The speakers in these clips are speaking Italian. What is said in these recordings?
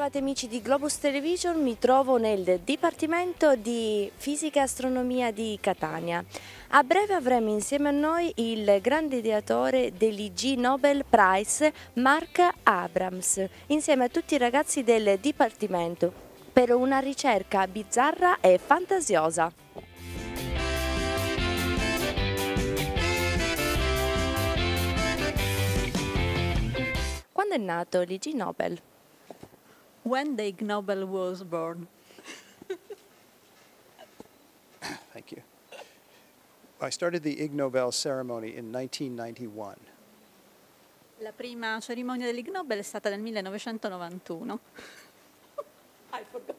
Bentrovati amici di Globus Television, mi trovo nel Dipartimento di Fisica e Astronomia di Catania. A breve avremo insieme a noi il grande ideatore dell'Ig Nobel Prize, Marc Abrahams, insieme a tutti i ragazzi del Dipartimento, per una ricerca bizzarra e fantasiosa. Quando è nato l'Ig Nobel? When the Ig Nobel was born. Thank you. I started the Ig Nobel ceremony in 1991. La prima cerimonia dell'Ig Nobel è stata nel 1991. I forgot.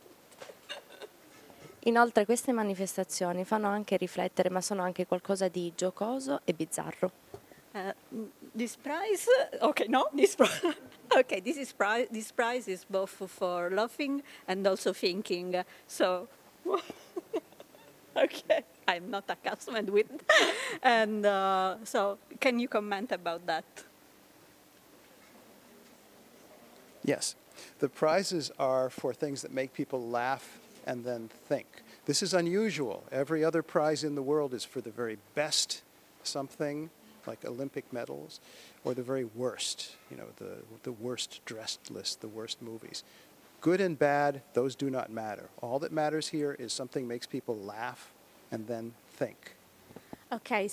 Inoltre queste manifestazioni fanno anche riflettere, ma sono anche qualcosa di giocoso e bizzarro. This prize, okay, no, this prize. Okay, this prize is both for laughing and also thinking. So, okay, I'm not accustomed with that. And so, can you comment about that? Yes, the prizes are for things that make people laugh and then think. This is unusual. Every other prize in the world is for the very best something, like Olympic medals, or the very worst, you know, the worst dressed list, the worst movies. Good and bad, those do not matter. All that matters here is something makes people laugh and then think. Ok,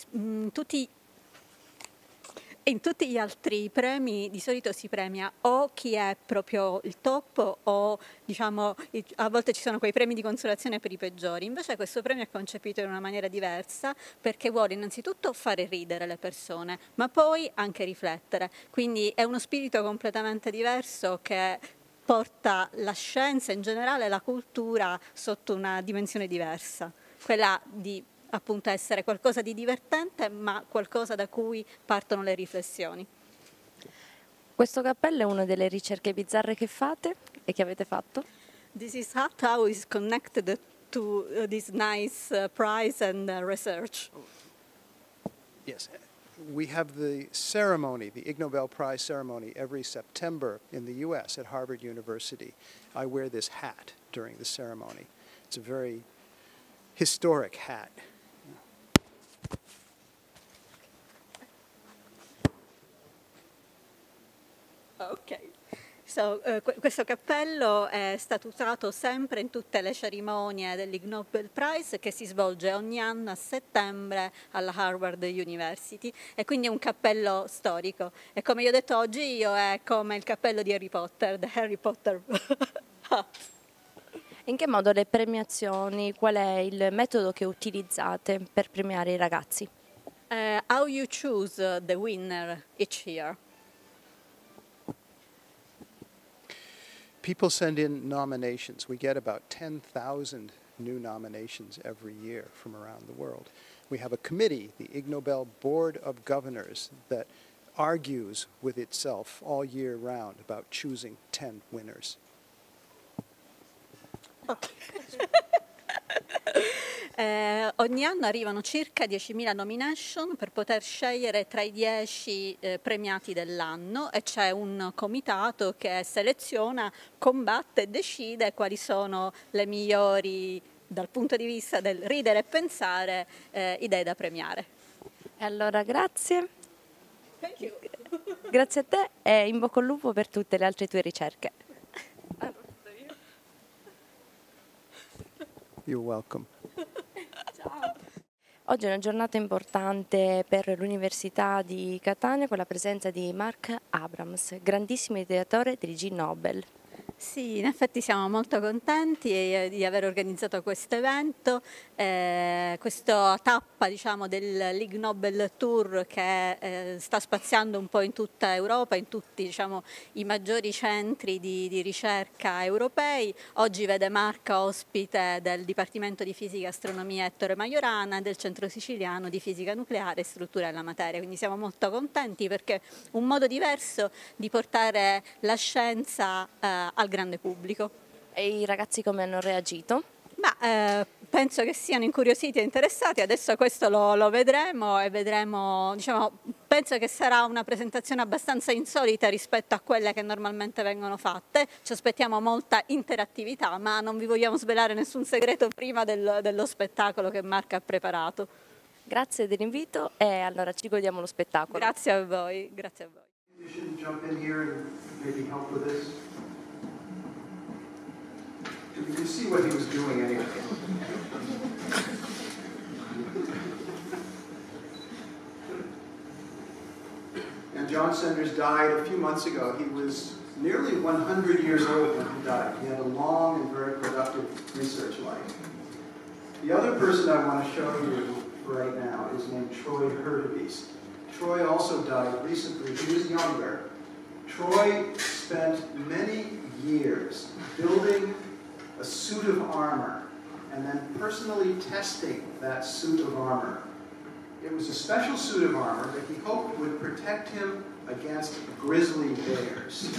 in tutti gli altri premi di solito si premia o chi è proprio il top o, diciamo, a volte ci sono quei premi di consolazione per i peggiori. Invece questo premio è concepito in una maniera diversa perché vuole innanzitutto fare ridere le persone, ma poi anche riflettere. Quindi è uno spirito completamente diverso che porta la scienza in generale, la cultura, sotto una dimensione diversa, quella di appunto essere qualcosa di divertente, ma qualcosa da cui partono le riflessioni. Questo cappello è una delle ricerche bizzarre che fate e che avete fatto? This is how is connected to this nice prize and research. Yes, we have the ceremony, the Ig Nobel Prize ceremony, every September in the U.S. at Harvard University. I wear this hat during the ceremony. It's a very historic hat. Ok, so, questo cappello è stato usato sempre in tutte le cerimonie dell'Ig Nobel Prize che si svolge ogni anno a settembre alla Harvard University, e quindi è un cappello storico, e come io ho detto oggi, io è come il cappello di Harry Potter, the Harry Potter hat. In che modo le premiazioni, qual è il metodo che utilizzate per premiare i ragazzi? How you choose the winner each year? People send in nominations. We get about 10,000 new nominations every year from around the world. We have a committee, the Ig Nobel Board of Governors, that argues with itself all year round about choosing 10 winners. Ogni anno arrivano circa 10.000 nomination per poter scegliere tra i 10 premiati dell'anno, e c'è un comitato che seleziona, combatte e decide quali sono le migliori, dal punto di vista del ridere e pensare, idee da premiare. E allora grazie. Thank you. Grazie a te e in bocca al lupo per tutte le altre tue ricerche. You're welcome. Ciao. Oggi è una giornata importante per l'Università di Catania con la presenza di Marc Abrahams, grandissimo ideatore dell'Ig Nobel. Sì, in effetti siamo molto contenti di aver organizzato questo evento, questa tappa, diciamo, dell'Ig Nobel Tour che sta spaziando un po' in tutta Europa, in tutti, diciamo, i maggiori centri di ricerca europei. Oggi vede Marc ospite del Dipartimento di Fisica e Astronomia Ettore Maiorana e del Centro Siciliano di Fisica Nucleare e Struttura della Materia. Quindi siamo molto contenti perché è un modo diverso di portare la scienza al grande pubblico. E i ragazzi come hanno reagito? Ma penso che siano incuriositi e interessati. Adesso questo lo vedremo, e vedremo, diciamo, Penso che sarà una presentazione abbastanza insolita rispetto a quelle che normalmente vengono fatte, ci aspettiamo molta interattività, ma non vi vogliamo svelare nessun segreto prima dello spettacolo che Marc ha preparato. Grazie dell'invito e allora ci godiamo lo spettacolo. Grazie a voi, grazie a voi. John Senders died a few months ago. He was nearly 100 years old when he died. He had a long and very productive research life. The other person I want to show you right now is named Troy Herdebeast. Troy also died recently. He was younger. Troy spent many years building a suit of armor and then personally testing that suit of armor. It was a special suit of armor that he hoped would protect him against grizzly bears.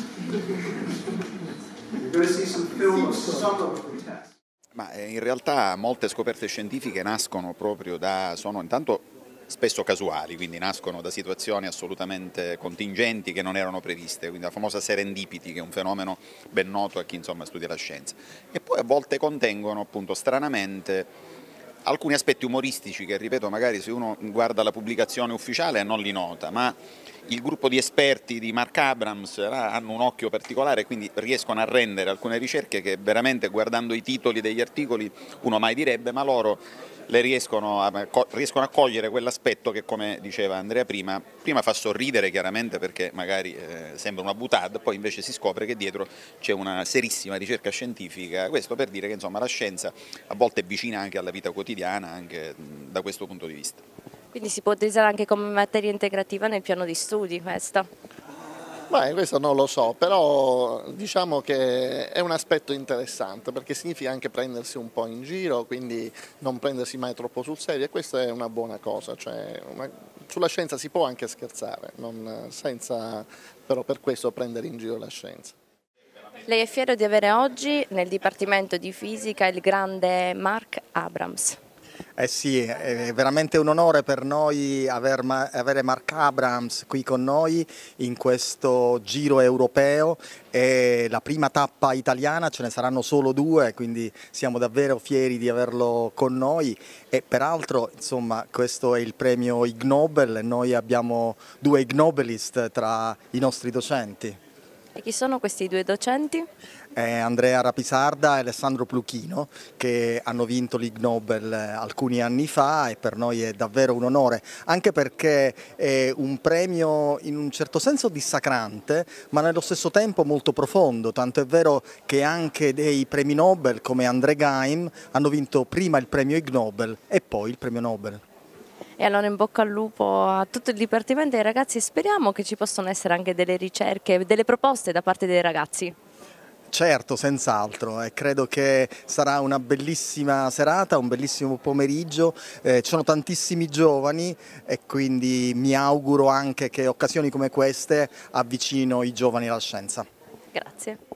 You're going to see some film of some of the tests. Ma in realtà molte scoperte scientifiche nascono proprio da, sono intanto spesso casuali, quindi nascono da situazioni assolutamente contingenti che non erano previste, quindi la famosa serendipity, che è un fenomeno ben noto a chi insomma studia la scienza. E poi a volte contengono appunto stranamente alcuni aspetti umoristici che, ripeto, magari se uno guarda la pubblicazione ufficiale non li nota, ma il gruppo di esperti di Marc Abrahams hanno un occhio particolare, quindi riescono a rendere alcune ricerche che veramente, guardando i titoli degli articoli, uno mai direbbe, ma loro le riescono a cogliere quell'aspetto che, come diceva Andrea prima fa sorridere chiaramente, perché magari sembra una boutade, poi invece si scopre che dietro c'è una serissima ricerca scientifica. Questo per dire che insomma la scienza a volte è vicina anche alla vita quotidiana, anche da questo punto di vista. Quindi si può utilizzare anche come materia integrativa nel piano di studi questa? Beh, questo non lo so, però diciamo che è un aspetto interessante, perché significa anche prendersi un po' in giro, quindi non prendersi mai troppo sul serio, e questa è una buona cosa, cioè sulla scienza si può anche scherzare, senza però per questo prendere in giro la scienza. Lei è fiero di avere oggi nel Dipartimento di Fisica il grande Marc Abrahams. Eh sì, è veramente un onore per noi avere Marc Abrahams qui con noi in questo giro europeo, e la prima tappa italiana, ce ne saranno solo 2, quindi siamo davvero fieri di averlo con noi, e peraltro insomma questo è il premio Ig Nobel, noi abbiamo 2 Ig Nobelist tra i nostri docenti. E chi sono questi 2 docenti? Andrea Rapisarda e Alessandro Pluchino, che hanno vinto l'Ig Nobel alcuni anni fa, e per noi è davvero un onore, anche perché è un premio in un certo senso dissacrante, ma nello stesso tempo molto profondo, tanto è vero che anche dei premi Nobel come André Geim hanno vinto prima il premio Ig Nobel e poi il premio Nobel. E allora in bocca al lupo a tutto il Dipartimento dei ragazzi, e speriamo che ci possano essere anche delle ricerche, delle proposte da parte dei ragazzi. Certo, senz'altro, e credo che sarà una bellissima serata, un bellissimo pomeriggio, ci sono tantissimi giovani e quindi mi auguro anche che occasioni come queste avvicino i giovani alla scienza. Grazie.